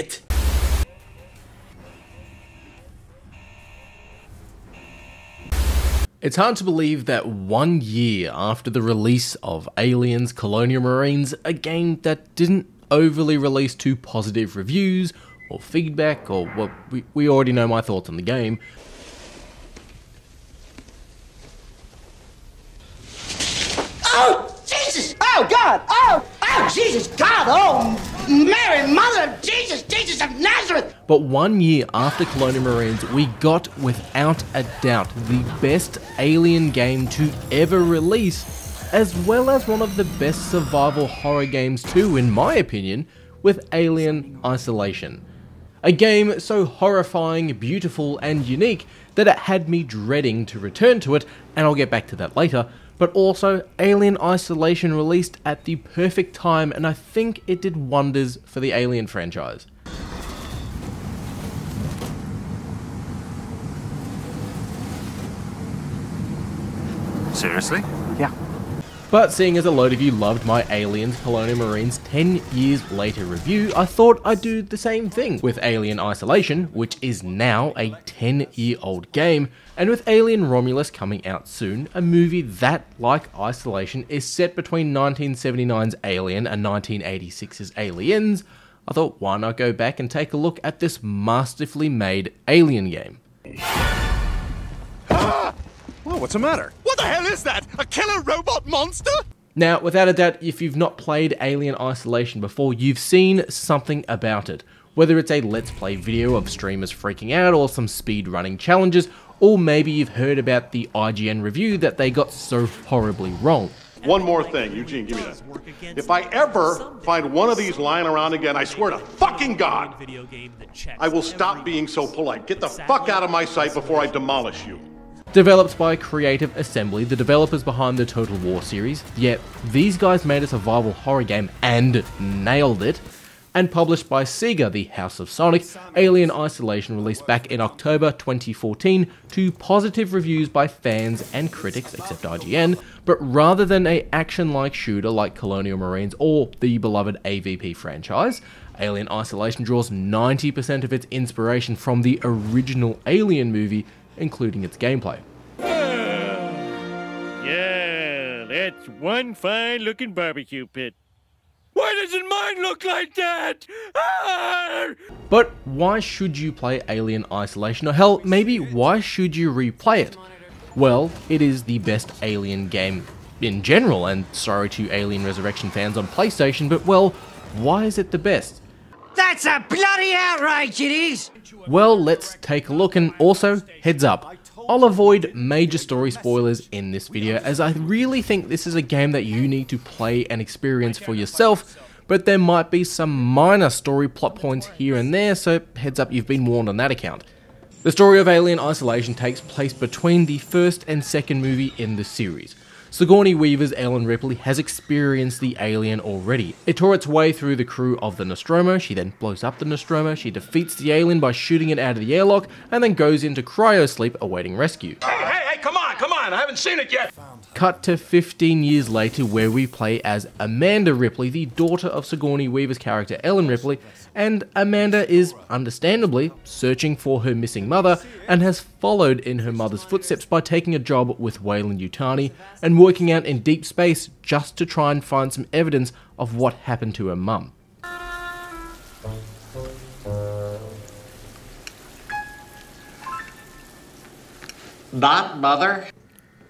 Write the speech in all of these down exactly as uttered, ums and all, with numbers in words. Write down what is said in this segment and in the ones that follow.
it! It's hard to believe that one year after the release of Aliens Colonial Marines, a game that didn't overly release to positive reviews or feedback, or what, we, we already know my thoughts on the game. Oh, Jesus! Oh, God! Oh! Oh, Jesus, God! Oh, Mary, Mother of Jesus! Jesus of Nazareth! But one year after Colonial Marines, we got, without a doubt, the best Alien game to ever release, as well as one of the best survival horror games too, in my opinion, with Alien Isolation. A game so horrifying, beautiful, and unique that it had me dreading to return to it, and I'll get back to that later, but also Alien Isolation released at the perfect time, and I think it did wonders for the Alien franchise. Seriously? Yeah. But seeing as a load of you loved my Aliens Colonial Marines ten years later review, I thought I'd do the same thing with Alien Isolation, which is now a ten year old game, and with Alien Romulus coming out soon, a movie that, like Isolation, is set between nineteen seventy-nine's Alien and nineteen eighty-six's Aliens, I thought why not go back and take a look at this masterfully made Alien game. Whoa, what's the matter? What the hell is that? A killer robot monster? Now, without a doubt, if you've not played Alien Isolation before, you've seen something about it. Whether it's a Let's Play video of streamers freaking out, or some speedrunning challenges, or maybe you've heard about the I G N review that they got so horribly wrong. One more thing, Eugene, give me that. If I ever find one of these lying around again, I swear to fucking God, I will stop being so polite. Get the fuck out of my sight before I demolish you. Developed by Creative Assembly, the developers behind the Total War series, yet these guys made a survival horror game and nailed it, and published by SEGA, the House of Sonic, Alien Isolation released back in October twenty fourteen to positive reviews by fans and critics, except I G N, but rather than an action-like shooter like Colonial Marines or the beloved A V P franchise, Alien Isolation draws ninety percent of its inspiration from the original Alien movie, including its gameplay. Yeah, that's one fine looking barbecue pit. Why doesn't mine look like that? Ah! But why should you play Alien Isolation, or hell, maybe why should you replay it? Well, it is the best Alien game in general, and sorry to Alien Resurrection fans on PlayStation, but well, why is it the best? That's a bloody outrage, it is! Well, let's take a look, and also, heads up, I'll avoid major story spoilers in this video, as I really think this is a game that you need to play and experience for yourself, but there might be some minor story plot points here and there, so heads up, you've been warned on that account. The story of Alien Isolation takes place between the first and second movie in the series. Sigourney Weaver's Ellen Ripley has experienced the alien already. It tore its way through the crew of the Nostromo, she then blows up the Nostromo, she defeats the alien by shooting it out of the airlock, and then goes into cryosleep awaiting rescue. Hey, hey, hey, come on, come on, I haven't seen it yet! Cut to fifteen years later, where we play as Amanda Ripley, the daughter of Sigourney Weaver's character Ellen Ripley, and Amanda is, understandably, searching for her missing mother, and has followed in her mother's footsteps by taking a job with Weyland-Yutani, and working out in deep space just to try and find some evidence of what happened to her mum. That mother?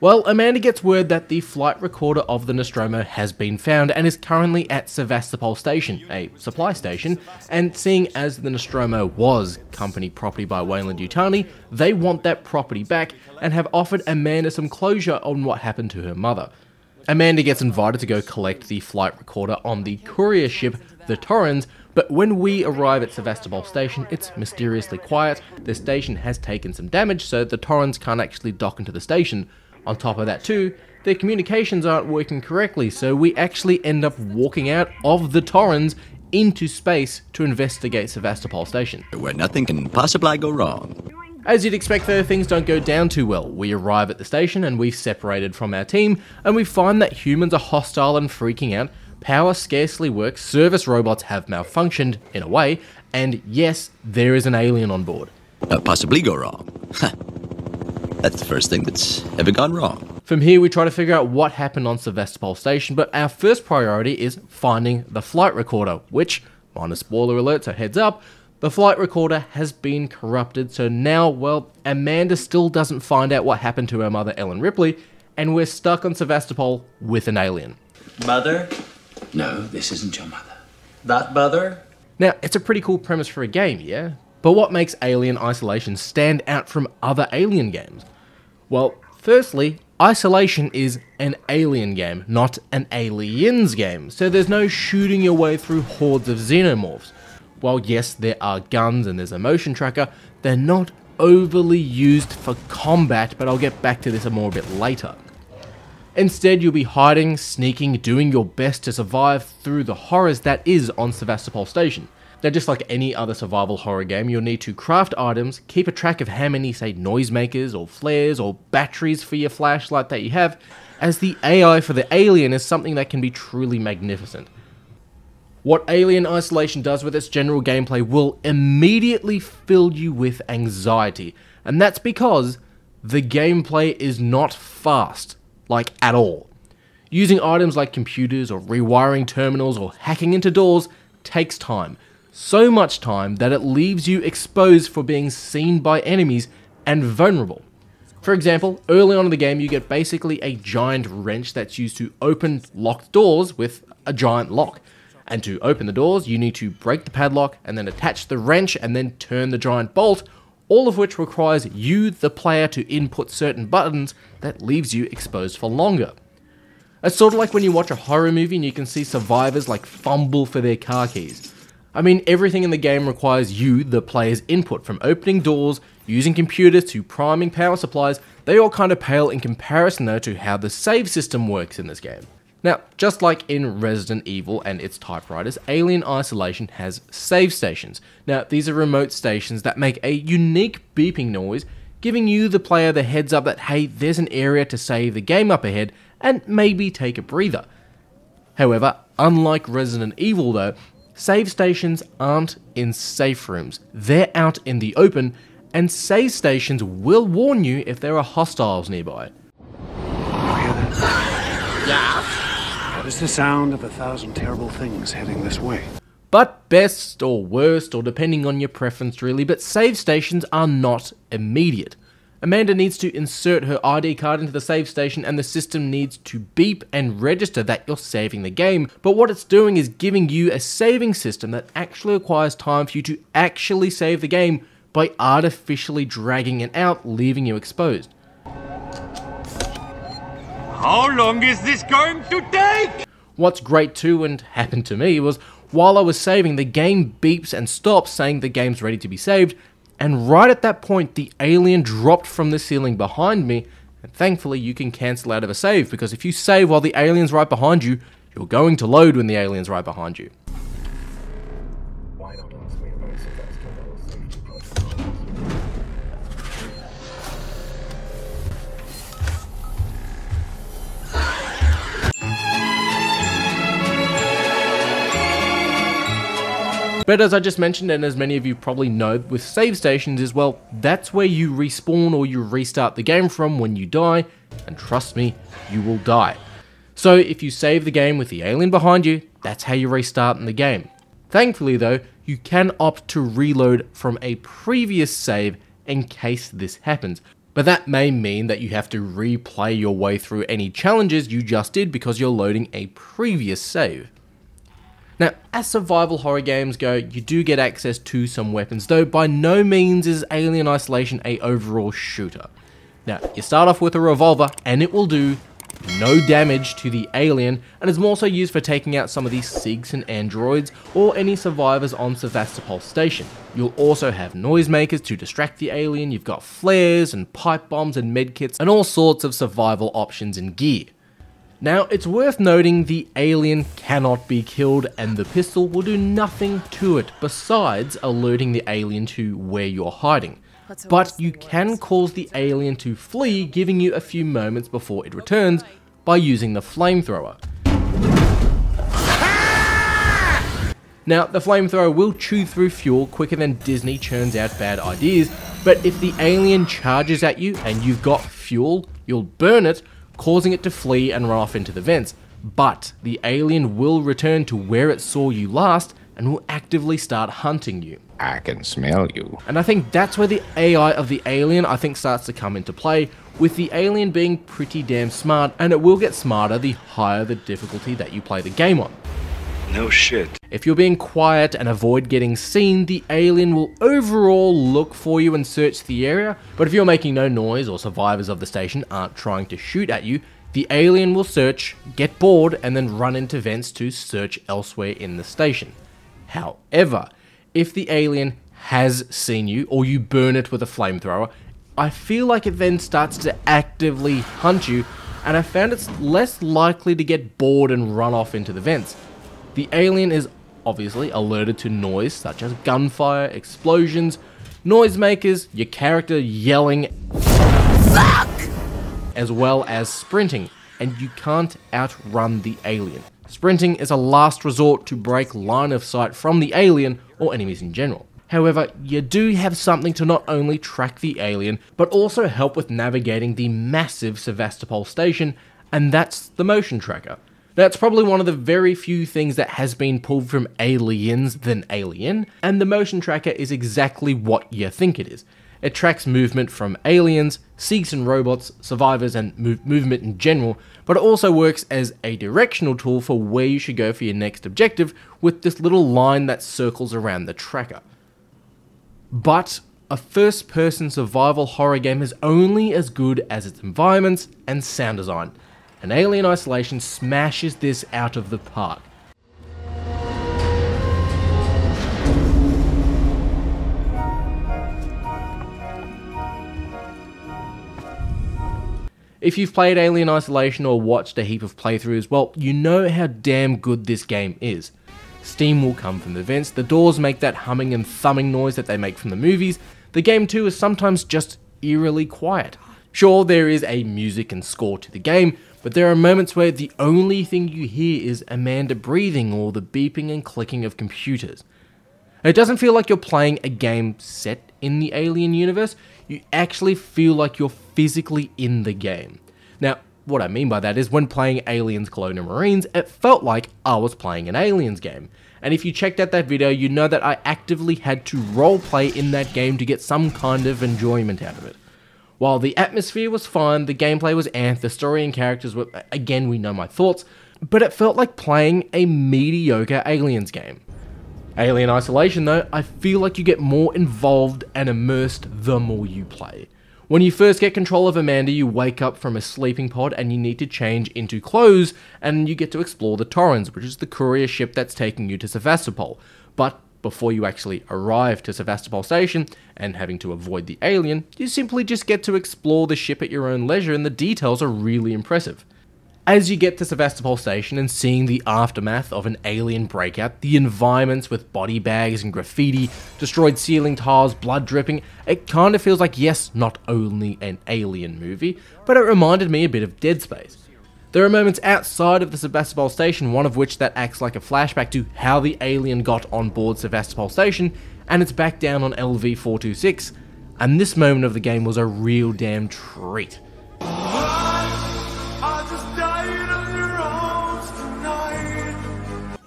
Well, Amanda gets word that the flight recorder of the Nostromo has been found and is currently at Sevastopol Station, a supply station, and seeing as the Nostromo was company property by Weyland-Yutani, they want that property back and have offered Amanda some closure on what happened to her mother. Amanda gets invited to go collect the flight recorder on the courier ship, the Torrens, but when we arrive at Sevastopol Station, it's mysteriously quiet, the station has taken some damage, so the Torrens can't actually dock into the station. On top of that too, their communications aren't working correctly, so we actually end up walking out of the Torrens into space to investigate Sevastopol Station, where nothing can possibly go wrong. As you'd expect though, things don't go down too well. We arrive at the station and we've separated from our team, and we find that humans are hostile and freaking out, power scarcely works, service robots have malfunctioned, in a way, And yes, there is an alien on board. Uh, possibly go wrong. That's the first thing that's ever gone wrong. From here, we try to figure out what happened on Sevastopol Station, but our first priority is finding the flight recorder, which, minor spoiler alert, so heads up, the flight recorder has been corrupted, so now, well, Amanda still doesn't find out what happened to her mother, Ellen Ripley, and we're stuck on Sevastopol with an alien. Mother? No, this isn't your mother. That mother? Now, it's a pretty cool premise for a game, yeah? But what makes Alien Isolation stand out from other Alien games? Well, firstly, Isolation is an Alien game, not an Aliens game, so there's no shooting your way through hordes of xenomorphs. While yes, there are guns and there's a motion tracker, they're not overly used for combat, but I'll get back to this more a bit later. Instead, you'll be hiding, sneaking, doing your best to survive through the horrors that is on Sevastopol Station. Now, just like any other survival horror game, you'll need to craft items, keep a track of how many, say, noisemakers or flares or batteries for your flashlight that you have, as the A I for the alien is something that can be truly magnificent. What Alien Isolation does with its general gameplay will immediately fill you with anxiety, and that's because the gameplay is not fast, like at all. Using items like computers or rewiring terminals or hacking into doors takes time. So much time that it leaves you exposed for being seen by enemies and vulnerable. For example, early on in the game you get basically a giant wrench that's used to open locked doors with a giant lock. And to open the doors you need to break the padlock and then attach the wrench and then turn the giant bolt, all of which requires you, the player, to input certain buttons that leaves you exposed for longer. It's sort of like when you watch a horror movie and you can see survivors like fumble for their car keys. I mean, everything in the game requires you, the player's input, from opening doors, using computers, to priming power supplies. They all kind of pale in comparison though to how the save system works in this game. Now, just like in Resident Evil and its typewriters, Alien Isolation has save stations. Now, these are remote stations that make a unique beeping noise, giving you, the player, the heads up that, hey, there's an area to save the game up ahead, and maybe take a breather. However, unlike Resident Evil though, save stations aren't in safe rooms, they're out in the open, and save stations will warn you if there are hostiles nearby. I hear that. Yeah. That is the sound of a thousand terrible things heading this way. But best or worst, or depending on your preference really, but save stations are not immediate. Amanda needs to insert her I D card into the save station and the system needs to beep and register that you're saving the game, but what it's doing is giving you a saving system that actually requires time for you to actually save the game by artificially dragging it out, leaving you exposed. How long is this going to take? What's great too, and happened to me, was while I was saving, the game beeps and stops saying the game's ready to be saved, and right at that point, the alien dropped from the ceiling behind me, and thankfully you can cancel out of a save, because if you save while the alien's right behind you, you're going to load when the alien's right behind you. But as I just mentioned, and as many of you probably know, with save stations is, well, that's where you respawn or you restart the game from when you die, and trust me, you will die. So if you save the game with the alien behind you, that's how you restart in the game. Thankfully though, you can opt to reload from a previous save in case this happens, but that may mean that you have to replay your way through any challenges you just did because you're loading a previous save. Now, as survival horror games go, you do get access to some weapons, though by no means is Alien Isolation an overall shooter. Now, you start off with a revolver, and it will do no damage to the alien, and is more so used for taking out some of these Seegson androids or any survivors on Sevastopol Station. You'll also have noisemakers to distract the alien, you've got flares and pipe bombs and medkits, and all sorts of survival options and gear. Now, it's worth noting the alien cannot be killed and the pistol will do nothing to it besides alerting the alien to where you're hiding. But you can cause the alien to flee, giving you a few moments before it returns by using the flamethrower. Now, the flamethrower will chew through fuel quicker than Disney churns out bad ideas, but if the alien charges at you and you've got fuel, you'll burn it, causing it to flee and run off into the vents. But the alien will return to where it saw you last and will actively start hunting you. I can smell you. And I think that's where the A I of the alien I think starts to come into play, with the alien being pretty damn smart, and it will get smarter the higher the difficulty that you play the game on. No shit. If you're being quiet and avoid getting seen, the alien will overall look for you and search the area, but if you're making no noise or survivors of the station aren't trying to shoot at you, the alien will search, get bored, and then run into vents to search elsewhere in the station. However, if the alien has seen you or you burn it with a flamethrower, I feel like it then starts to actively hunt you, and I found it's less likely to get bored and run off into the vents. The alien is obviously alerted to noise such as gunfire, explosions, noisemakers, your character yelling, Fuck! As well as sprinting, and you can't outrun the alien. Sprinting is a last resort to break line of sight from the alien or enemies in general. However, you do have something to not only track the alien, but also help with navigating the massive Sevastopol Station, and that's the motion tracker. That's probably one of the very few things that has been pulled from Aliens than Alien, and the motion tracker is exactly what you think it is. It tracks movement from aliens, Seegson robots, survivors, and move movement in general, but it also works as a directional tool for where you should go for your next objective with this little line that circles around the tracker. But a first-person survival horror game is only as good as its environments and sound design. And Alien Isolation smashes this out of the park. If you've played Alien Isolation or watched a heap of playthroughs, well, you know how damn good this game is. Steam will come from the vents, the doors make that humming and thumbing noise that they make from the movies, the game too is sometimes just eerily quiet. Sure, there is a music and score to the game, but there are moments where the only thing you hear is Amanda breathing or the beeping and clicking of computers. It doesn't feel like you're playing a game set in the Alien universe, you actually feel like you're physically in the game. Now, what I mean by that is when playing Aliens Colonial Marines, it felt like I was playing an Aliens game. And if you checked out that video, you know that I actively had to roleplay in that game to get some kind of enjoyment out of it. While the atmosphere was fine, the gameplay was amped, the story and characters were, again, we know my thoughts, but it felt like playing a mediocre Aliens game. Alien Isolation though, I feel like you get more involved and immersed the more you play. When you first get control of Amanda, you wake up from a sleeping pod and you need to change into clothes, and you get to explore the Torrens, which is the courier ship that's taking you to Sevastopol. But before you actually arrive to Sevastopol Station and having to avoid the alien, you simply just get to explore the ship at your own leisure, and the details are really impressive. As you get to Sevastopol Station and seeing the aftermath of an alien breakout, the environments with body bags and graffiti, destroyed ceiling tiles, blood dripping, it kind of feels like, yes, not only an Alien movie, but it reminded me a bit of Dead Space. There are moments outside of the Sevastopol Station, one of which that acts like a flashback to how the alien got on board Sevastopol Station, and it's back down on L V four twenty-six, and this moment of the game was a real damn treat.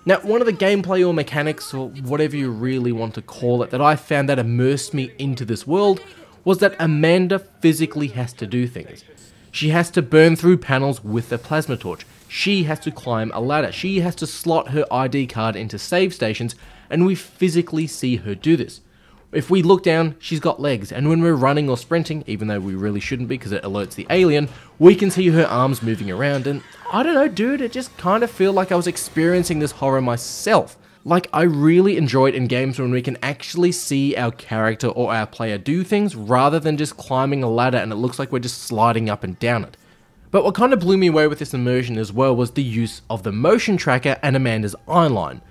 Now, one of the gameplay or mechanics, or whatever you really want to call it, that I found that immersed me into this world was that Amanda physically has to do things. She has to burn through panels with a plasma torch, she has to climb a ladder, she has to slot her I D card into save stations, and we physically see her do this. If we look down, she's got legs, and when we're running or sprinting, even though we really shouldn't be because it alerts the alien, we can see her arms moving around, and I don't know dude, it just kind of feel like I was experiencing this horror myself. Like, I really enjoy it in games when we can actually see our character or our player do things rather than just climbing a ladder and it looks like we're just sliding up and down it. But what kind of blew me away with this immersion as well was the use of the motion tracker and Amanda's eyeline.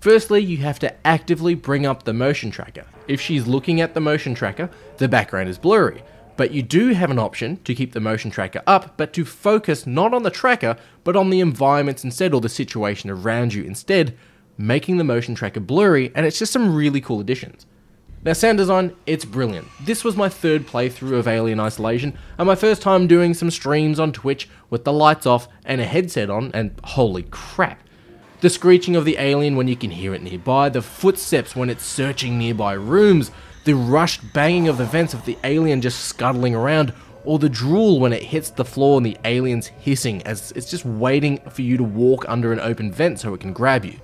Firstly, you have to actively bring up the motion tracker. If she's looking at the motion tracker, the background is blurry, but you do have an option to keep the motion tracker up, but to focus not on the tracker, but on the environments instead or the situation around you instead, making the motion tracker blurry, and it's just some really cool additions. Now sound design, it's brilliant. This was my third playthrough of Alien Isolation, and my first time doing some streams on Twitch with the lights off and a headset on, and holy crap. The screeching of the alien when you can hear it nearby, the footsteps when it's searching nearby rooms, the rushed banging of the vents of the alien just scuttling around, or the drool when it hits the floor and the alien's hissing as it's just waiting for you to walk under an open vent so it can grab you.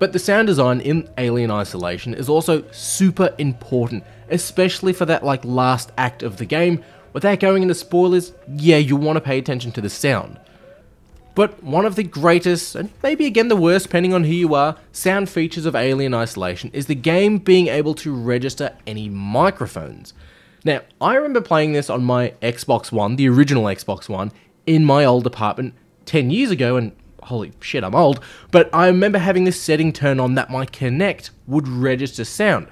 But the sound design in Alien Isolation is also super important, especially for that like last act of the game. Without going into spoilers, yeah, you want to pay attention to the sound. But one of the greatest, and maybe again the worst depending on who you are, sound features of Alien Isolation is the game being able to register any microphones. Now, I remember playing this on my Xbox One, the original Xbox One, in my old apartment ten years ago, and holy shit, I'm old, but I remember having this setting turned on that my Kinect would register sound.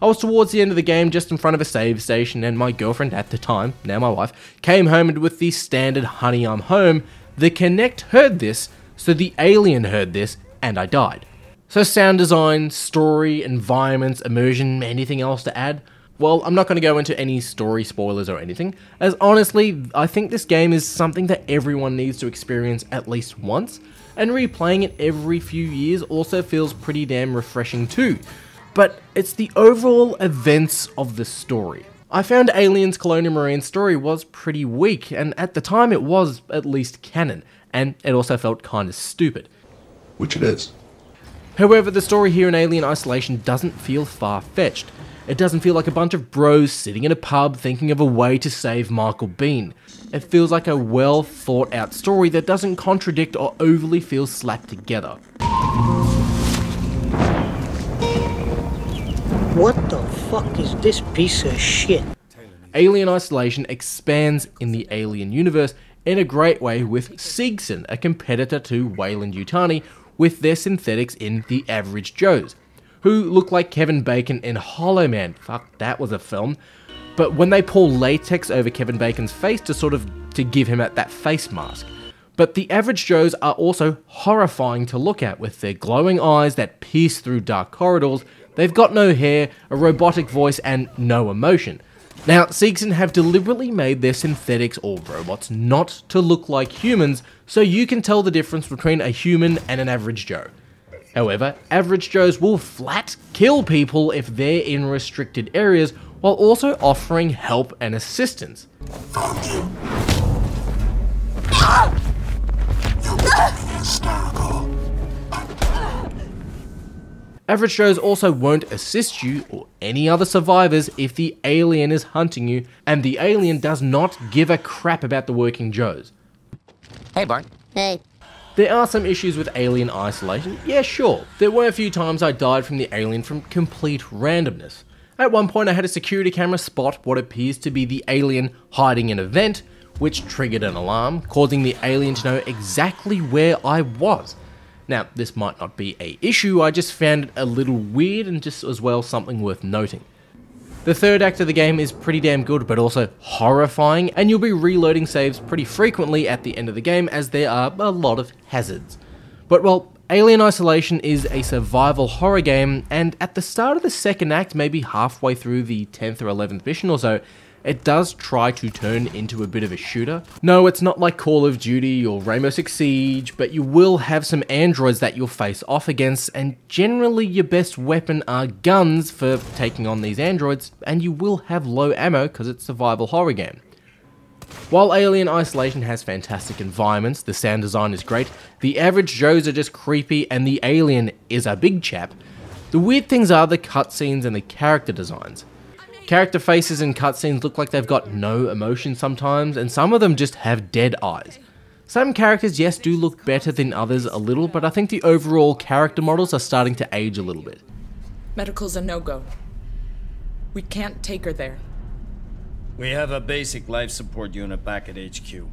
I was towards the end of the game, just in front of a save station, and my girlfriend at the time, now my wife, came home and with the standard "Honey, I'm home," the Kinect heard this, so the alien heard this, and I died. So sound design, story, environments, immersion, anything else to add? Well, I'm not going to go into any story spoilers or anything, as honestly, I think this game is something that everyone needs to experience at least once, and replaying it every few years also feels pretty damn refreshing too. But it's the overall events of the story. I found Aliens Colonial Marines story was pretty weak, and at the time it was at least canon, and it also felt kinda stupid. Which it is. However, the story here in Alien Isolation doesn't feel far-fetched. It doesn't feel like a bunch of bros sitting in a pub thinking of a way to save Michael Bean. It feels like a well thought out story that doesn't contradict or overly feel slapped together. What the fuck is this piece of shit? Alien Isolation expands in the Alien universe in a great way with Seegson, a competitor to Weyland-Yutani, with their synthetics in the Average Joes, who look like Kevin Bacon in Hollow Man. Fuck, that was a film. But when they pour latex over Kevin Bacon's face to sort of to give him at that face mask. But the Average Joes are also horrifying to look at with their glowing eyes that pierce through dark corridors. They've got no hair, a robotic voice, and no emotion. Now, Seegson have deliberately made their synthetics or robots not to look like humans, so you can tell the difference between a human and an Average Joe. However, Average Joes will flat kill people if they're in restricted areas, while also offering help and assistance. Fuck you. You're hysterical. Average Joes also won't assist you or any other survivors if the alien is hunting you, and the alien does not give a crap about the working Joes. Hey, Bart. Hey. There are some issues with Alien Isolation, yeah sure, there were a few times I died from the alien from complete randomness. At one point I had a security camera spot what appears to be the alien hiding in a vent, which triggered an alarm, causing the alien to know exactly where I was. Now this might not be an issue, I just found it a little weird and just as well something worth noting. The third act of the game is pretty damn good, but also horrifying, and you'll be reloading saves pretty frequently at the end of the game as there are a lot of hazards. But while Alien Isolation is a survival horror game, and at the start of the second act, maybe halfway through the tenth or eleventh mission or so, it does try to turn into a bit of a shooter. No, it's not like Call of Duty or Rainbow Six Siege, but you will have some androids that you'll face off against, and generally your best weapon are guns for taking on these androids, and you will have low ammo because it's a survival horror game. While Alien Isolation has fantastic environments, the sound design is great, the Average Joes are just creepy, and the alien is a big chap, the weird things are the cutscenes and the character designs. Character faces in cutscenes look like they've got no emotion sometimes, and some of them just have dead eyes. Some characters, yes, do look better than others a little, but I think the overall character models are starting to age a little bit. Medical's a no-go. We can't take her there. We have a basic life support unit back at H Q.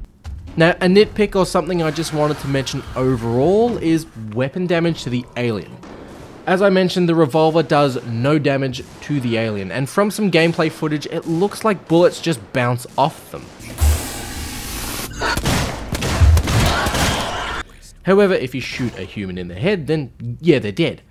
Now, a nitpick or something I just wanted to mention overall is weapon damage to the alien. As I mentioned, the revolver does no damage to the alien, and from some gameplay footage, it looks like bullets just bounce off them. However, if you shoot a human in the head, then yeah, they're dead.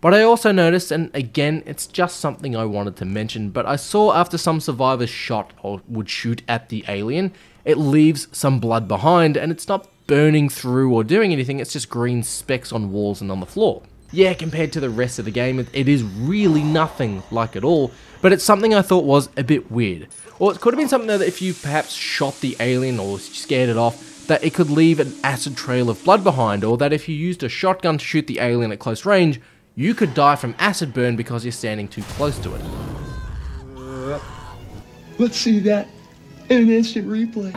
But I also noticed, and again, it's just something I wanted to mention, but I saw after some survivors shot or would shoot at the alien, it leaves some blood behind, and it's not burning through or doing anything, it's just green specks on walls and on the floor. Yeah, compared to the rest of the game, it, it is really nothing like it all, but it's something I thought was a bit weird. Or it could have been something that if you perhaps shot the alien or scared it off, that it could leave an acid trail of blood behind, or that if you used a shotgun to shoot the alien at close range, you could die from acid burn because you're standing too close to it. Uh, let's see that in an instant replay.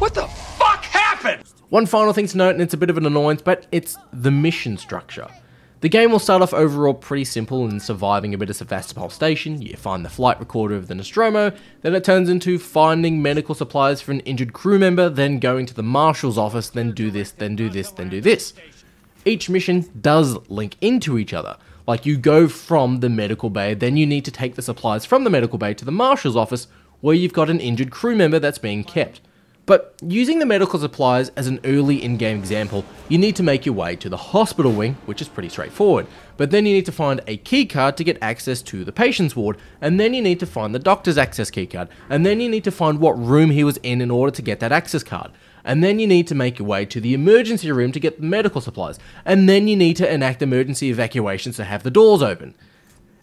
What the fuck happened? One final thing to note, and it's a bit of an annoyance, but it's the mission structure. The game will start off overall pretty simple in surviving a bit of Sevastopol Station. You find the flight recorder of the Nostromo, then it turns into finding medical supplies for an injured crew member, then going to the marshal's office, then do this, then do this, then do this. Each mission does link into each other. Like, you go from the medical bay, then you need to take the supplies from the medical bay to the marshal's office, where you've got an injured crew member that's being kept. But using the medical supplies as an early in-game example, you need to make your way to the hospital wing, which is pretty straightforward. But then you need to find a keycard to get access to the patient's ward, and then you need to find the doctor's access keycard, and then you need to find what room he was in in order to get that access card. And then you need to make your way to the emergency room to get the medical supplies, and then you need to enact emergency evacuations to have the doors open.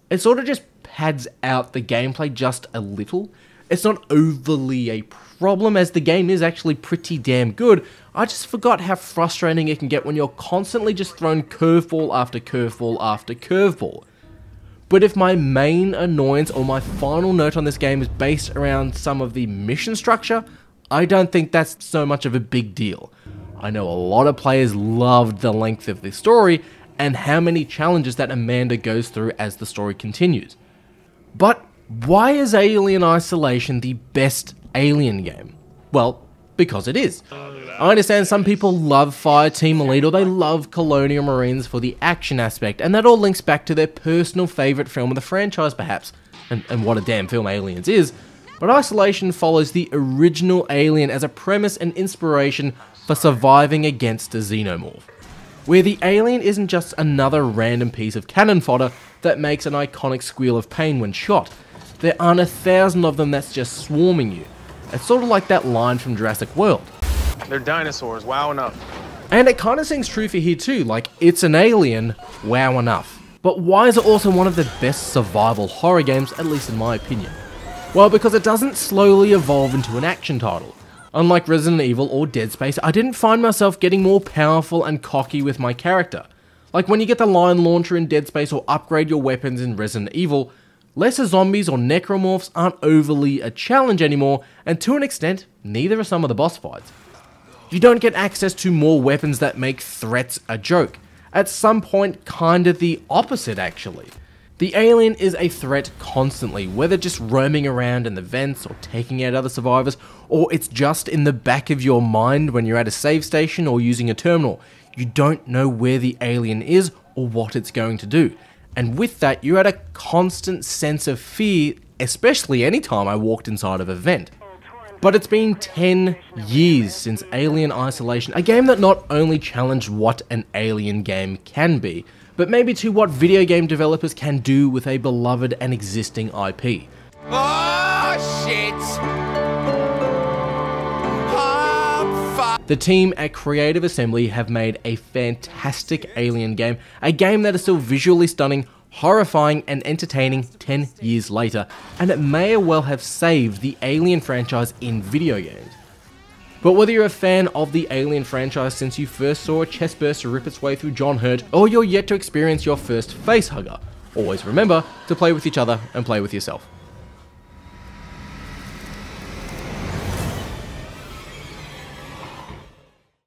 It sort of just pads out the gameplay just a little. It's not overly a problem, as the game is actually pretty damn good. I just forgot how frustrating it can get when you're constantly just thrown curveball after curveball after curveball. But if my main annoyance or my final note on this game is based around some of the mission structure, I don't think that's so much of a big deal. I know a lot of players loved the length of the story and how many challenges that Amanda goes through as the story continues. But why is Alien Isolation the best Alien game? Well, because it is. I understand some people love Fireteam Elite or they love Colonial Marines for the action aspect, and that all links back to their personal favourite film of the franchise perhaps, and, and what a damn film Aliens is, but Isolation follows the original Alien as a premise and inspiration for surviving against a xenomorph, where the alien isn't just another random piece of cannon fodder that makes an iconic squeal of pain when shot. There aren't a thousand of them that's just swarming you. It's sort of like that line from Jurassic World. They're dinosaurs, wow enough. And it kind of seems true for here too, like it's an alien, wow enough. But why is it also one of the best survival horror games, at least in my opinion? Well, because it doesn't slowly evolve into an action title. Unlike Resident Evil or Dead Space, I didn't find myself getting more powerful and cocky with my character. Like when you get the lion launcher in Dead Space or upgrade your weapons in Resident Evil, lesser zombies or necromorphs aren't overly a challenge anymore, and to an extent, neither are some of the boss fights. You don't get access to more weapons that make threats a joke. At some point, kinda the opposite actually. The alien is a threat constantly, whether just roaming around in the vents or taking out other survivors, or it's just in the back of your mind when you're at a save station or using a terminal. You don't know where the alien is or what it's going to do. And with that, you're at a constant sense of fear, especially any time I walked inside of a vent. But it's been ten years since Alien Isolation, a game that not only challenged what an alien game can be, but maybe to what video game developers can do with a beloved and existing I P. Oh, shit. The team at Creative Assembly have made a fantastic Alien game, a game that is still visually stunning, horrifying and entertaining ten years later, and it may well have saved the Alien franchise in video games. But whether you're a fan of the Alien franchise since you first saw a chestburster rip its way through John Hurt, or you're yet to experience your first facehugger, always remember to play with each other and play with yourself.